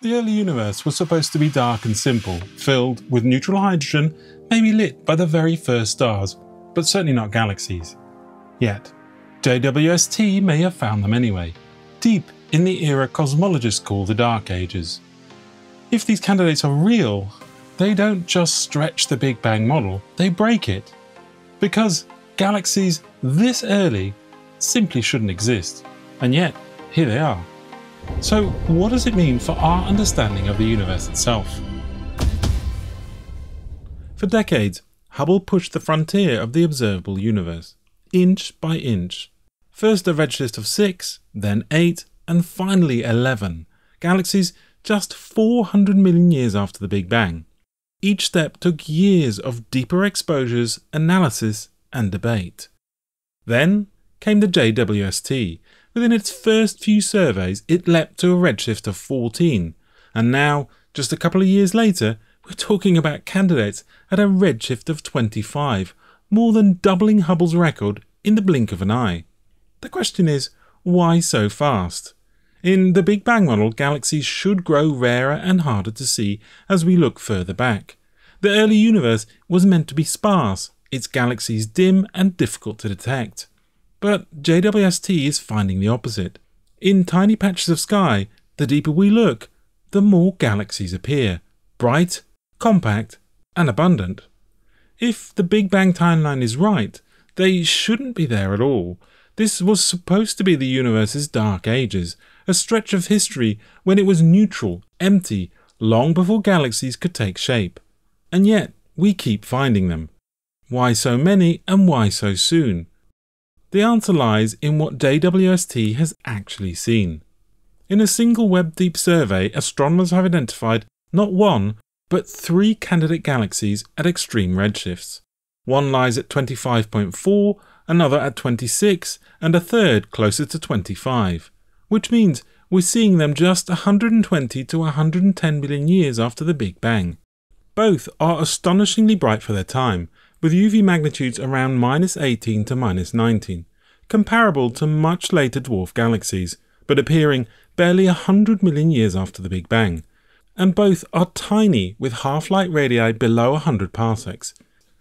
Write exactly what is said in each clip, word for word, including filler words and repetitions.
The early universe was supposed to be dark and simple, filled with neutral hydrogen, maybe lit by the very first stars, but certainly not galaxies. Yet, J W S T may have found them anyway, deep in the era cosmologists call the Dark Ages. If these candidates are real, they don't just stretch the Big Bang model, they break it. Because galaxies this early simply shouldn't exist, and yet here they are. So what does it mean for our understanding of the universe itself? For decades, Hubble pushed the frontier of the observable universe, inch by inch. First a redshift of six, then eight, and finally eleven, galaxies just four hundred million years after the Big Bang. Each step took years of deeper exposures, analysis, and debate. Then came the J W S T. Within its first few surveys, it leapt to a redshift of fourteen, and now, just a couple of years later, we're talking about candidates at a redshift of twenty-five, more than doubling Hubble's record in the blink of an eye. The question is, why so fast? In the Big Bang model, galaxies should grow rarer and harder to see as we look further back. The early universe was meant to be sparse, its galaxies dim and difficult to detect. But J W S T is finding the opposite. In tiny patches of sky, the deeper we look, the more galaxies appear, bright, compact, and abundant. If the Big Bang timeline is right, they shouldn't be there at all. This was supposed to be the universe's Dark Ages, a stretch of history when it was neutral, empty, long before galaxies could take shape. And yet, we keep finding them. Why so many and why so soon? The answer lies in what J W S T has actually seen. In a single web-deep survey, astronomers have identified not one, but three candidate galaxies at extreme redshifts. One lies at twenty-five point four, another at twenty-six, and a third closer to twenty-five, which means we're seeing them just one hundred twenty to one hundred ten million years after the Big Bang. Both are astonishingly bright for their time, with U V magnitudes around minus eighteen to minus nineteen, comparable to much later dwarf galaxies, but appearing barely one hundred million years after the Big Bang. And both are tiny, with half-light radii below one hundred parsecs.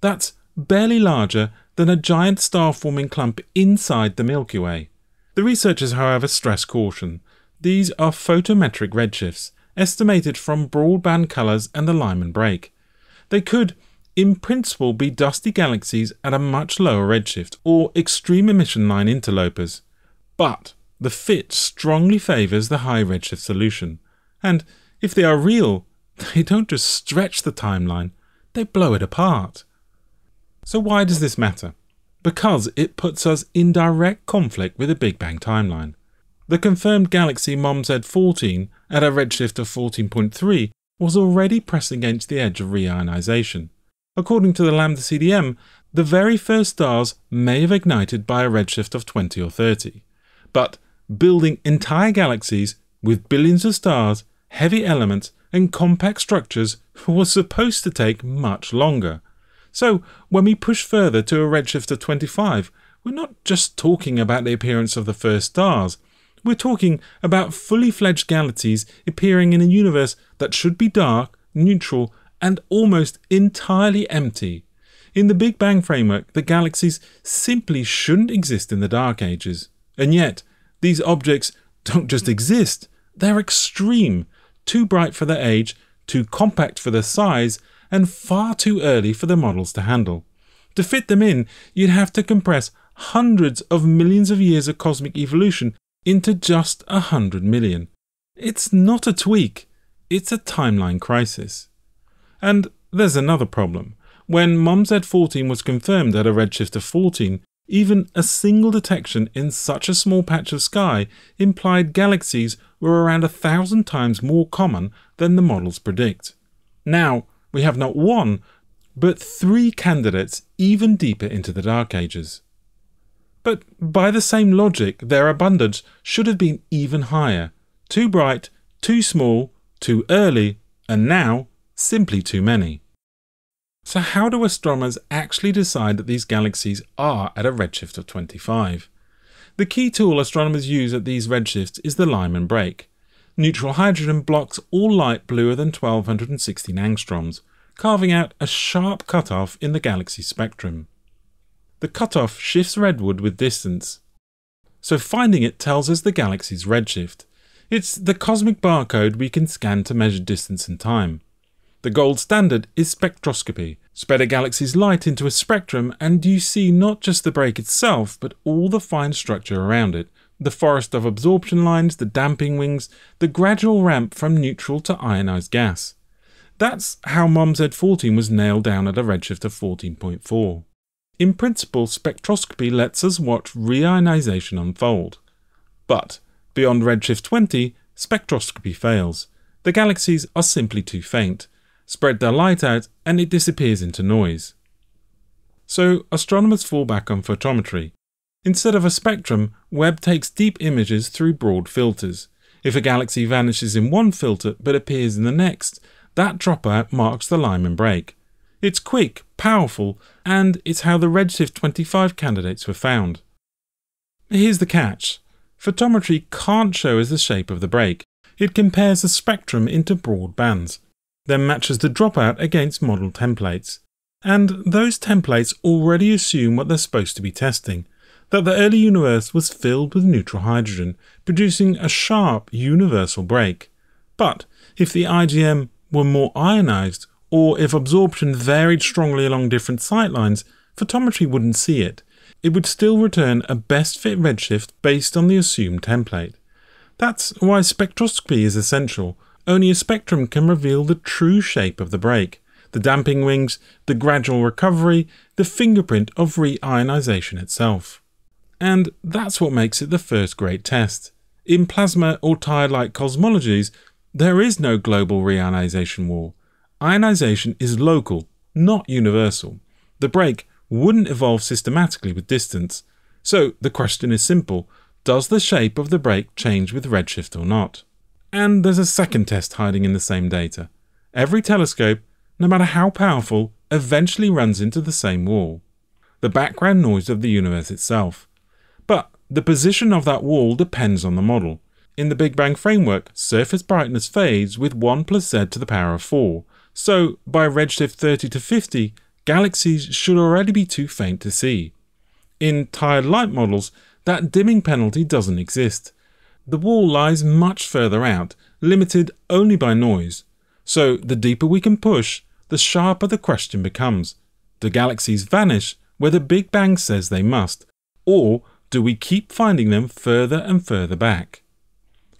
That's barely larger than a giant star-forming clump inside the Milky Way. The researchers, however, stress caution. These are photometric redshifts, estimated from broadband colours and the Lyman break. They could, in principle, be dusty galaxies at a much lower redshift or extreme emission line interlopers. But the fit strongly favours the high redshift solution. And if they are real, they don't just stretch the timeline, they blow it apart. So why does this matter? Because it puts us in direct conflict with the Big Bang timeline. The confirmed galaxy MoM Z fourteen at a redshift of fourteen point three was already pressed against the edge of reionization. According to the Lambda C D M, the very first stars may have ignited by a redshift of twenty or thirty. But building entire galaxies with billions of stars, heavy elements, and compact structures was supposed to take much longer. So when we push further to a redshift of twenty-five, we're not just talking about the appearance of the first stars, we're talking about fully fledged galaxies appearing in a universe that should be dark, neutral, and almost entirely empty. In the Big Bang framework, the galaxies simply shouldn't exist in the Dark Ages. And yet, these objects don't just exist, they're extreme, too bright for their age, too compact for their size, and far too early for the models to handle. To fit them in, you'd have to compress hundreds of millions of years of cosmic evolution into just a hundred million. It's not a tweak, it's a timeline crisis. And there's another problem. When MoM Z fourteen was confirmed at a redshift of fourteen, even a single detection in such a small patch of sky implied galaxies were around a thousand times more common than the models predict. Now we have not one, but three candidates even deeper into the Dark Ages. But by the same logic, their abundance should have been even higher. Too bright, too small, too early, and now simply too many. So how do astronomers actually decide that these galaxies are at a redshift of twenty-five? The key tool astronomers use at these redshifts is the Lyman break. Neutral hydrogen blocks all light bluer than twelve hundred sixteen angstroms, carving out a sharp cutoff in the galaxy spectrum. The cutoff shifts redward with distance, so finding it tells us the galaxy's redshift. It's the cosmic barcode we can scan to measure distance and time. The gold standard is spectroscopy. Spread a galaxy's light into a spectrum and you see not just the break itself, but all the fine structure around it. The forest of absorption lines, the damping wings, the gradual ramp from neutral to ionized gas. That's how MoM Z fourteen was nailed down at a redshift of fourteen point four. In principle, spectroscopy lets us watch reionization unfold. But beyond redshift twenty, spectroscopy fails. The galaxies are simply too faint, spread their light out and it disappears into noise. So astronomers fall back on photometry. Instead of a spectrum, Webb takes deep images through broad filters. If a galaxy vanishes in one filter but appears in the next, that dropout marks the Lyman break. It's quick, powerful, and it's how the redshift twenty-five candidates were found. Here's the catch. Photometry can't show us the shape of the break. It compares the spectrum into broad bands, then matches the dropout against model templates. And those templates already assume what they're supposed to be testing, that the early universe was filled with neutral hydrogen, producing a sharp universal break. But if the I G M were more ionized, or if absorption varied strongly along different sight lines, photometry wouldn't see it. It would still return a best fit redshift based on the assumed template. That's why spectroscopy is essential. Only a spectrum can reveal the true shape of the break, the damping wings, the gradual recovery, the fingerprint of reionization itself. And that's what makes it the first great test. In plasma or tide-like cosmologies, there is no global reionization wall. Ionization is local, not universal. The break wouldn't evolve systematically with distance. So the question is simple. Does the shape of the break change with redshift or not? And there's a second test hiding in the same data. Every telescope, no matter how powerful, eventually runs into the same wall, the background noise of the universe itself. But the position of that wall depends on the model. In the Big Bang framework, surface brightness fades with one plus z to the power of four. So by redshift thirty to fifty, galaxies should already be too faint to see. In tired light models, that dimming penalty doesn't exist. The wall lies much further out, limited only by noise. So the deeper we can push, the sharper the question becomes. Do galaxies vanish where the Big Bang says they must, or do we keep finding them further and further back?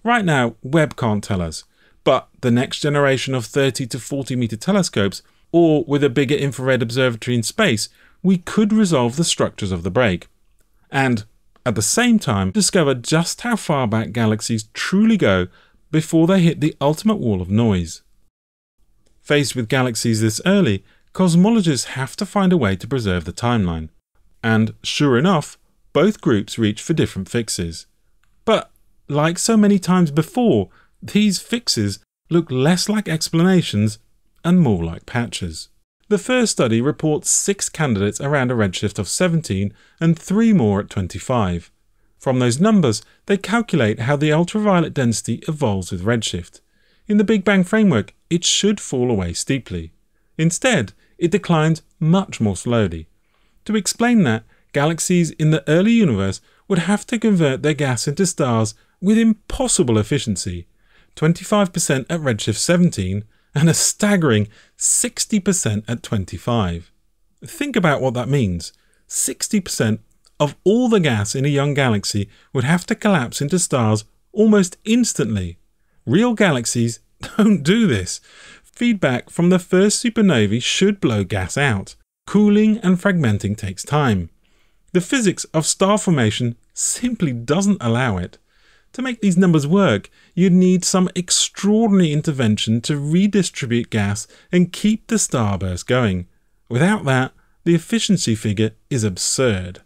Right now, Webb can't tell us, but the next generation of thirty to forty meter telescopes, or with a bigger infrared observatory in space, we could resolve the structures of the break. And at the same time, discover just how far back galaxies truly go before they hit the ultimate wall of noise. Faced with galaxies this early, cosmologists have to find a way to preserve the timeline. And sure enough, both groups reach for different fixes. But like so many times before, these fixes look less like explanations and more like patches. The first study reports six candidates around a redshift of seventeen and three more at twenty-five. From those numbers, they calculate how the ultraviolet density evolves with redshift. In the Big Bang framework, it should fall away steeply. Instead, it declines much more slowly. To explain that, galaxies in the early universe would have to convert their gas into stars with impossible efficiency, twenty-five percent at redshift seventeen, and a staggering sixty percent at twenty-five. Think about what that means. sixty percent of all the gas in a young galaxy would have to collapse into stars almost instantly. Real galaxies don't do this. Feedback from the first supernovae should blow gas out. Cooling and fragmenting takes time. The physics of star formation simply doesn't allow it. To make these numbers work, you'd need some extraordinary intervention to redistribute gas and keep the starburst going. Without that, the efficiency figure is absurd.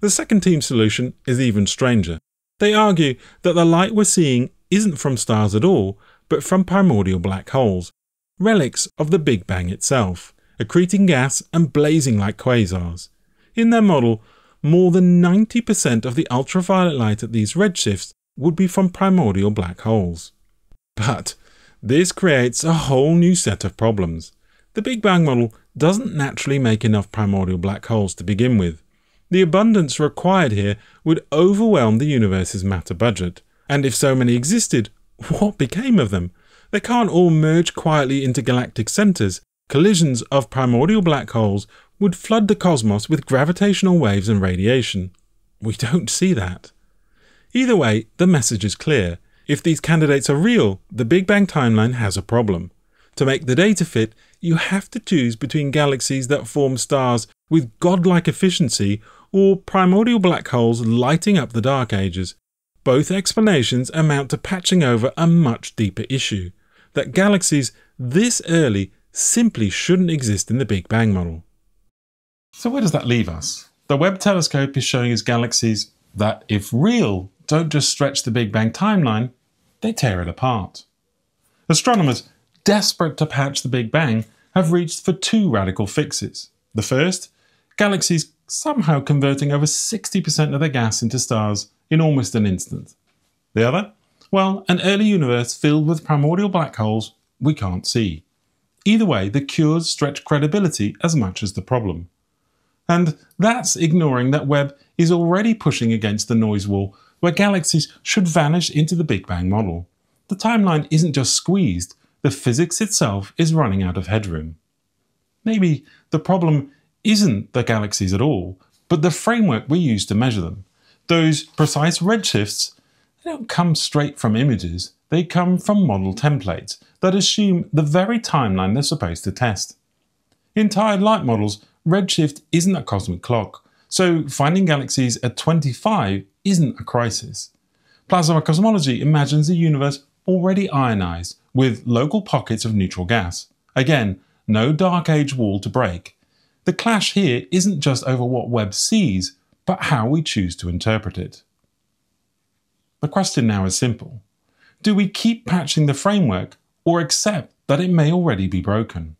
The second team's solution is even stranger. They argue that the light we're seeing isn't from stars at all, but from primordial black holes, relics of the Big Bang itself, accreting gas and blazing like quasars. In their model, more than ninety percent of the ultraviolet light at these redshifts would be from primordial black holes. But this creates a whole new set of problems. The Big Bang model doesn't naturally make enough primordial black holes to begin with. The abundance required here would overwhelm the universe's matter budget. And if so many existed, what became of them? They can't all merge quietly into galactic centers. Collisions of primordial black holes would flood the cosmos with gravitational waves and radiation. We don't see that. Either way, the message is clear. If these candidates are real, the Big Bang timeline has a problem. To make the data fit, you have to choose between galaxies that form stars with godlike efficiency or primordial black holes lighting up the dark ages. Both explanations amount to patching over a much deeper issue, that galaxies this early simply shouldn't exist in the Big Bang model. So where does that leave us? The Webb telescope is showing us galaxies that, if real, don't just stretch the Big Bang timeline, they tear it apart. Astronomers, desperate to patch the Big Bang, have reached for two radical fixes. The first, galaxies somehow converting over sixty percent of their gas into stars in almost an instant. The other? Well, an early universe filled with primordial black holes we can't see. Either way, the cures stretch credibility as much as the problem. And that's ignoring that Webb is already pushing against the noise wall where galaxies should vanish into the Big Bang model. The timeline isn't just squeezed, the physics itself is running out of headroom. Maybe the problem isn't the galaxies at all, but the framework we use to measure them. Those precise redshifts, they don't come straight from images, they come from model templates that assume the very timeline they're supposed to test. In tired light models, redshift isn't a cosmic clock, so finding galaxies at twenty-five isn't a crisis. Plasma cosmology imagines a universe already ionized, with local pockets of neutral gas. Again, no dark age wall to break. The clash here isn't just over what Webb sees, but how we choose to interpret it. The question now is simple. Do we keep patching the framework, or accept that it may already be broken?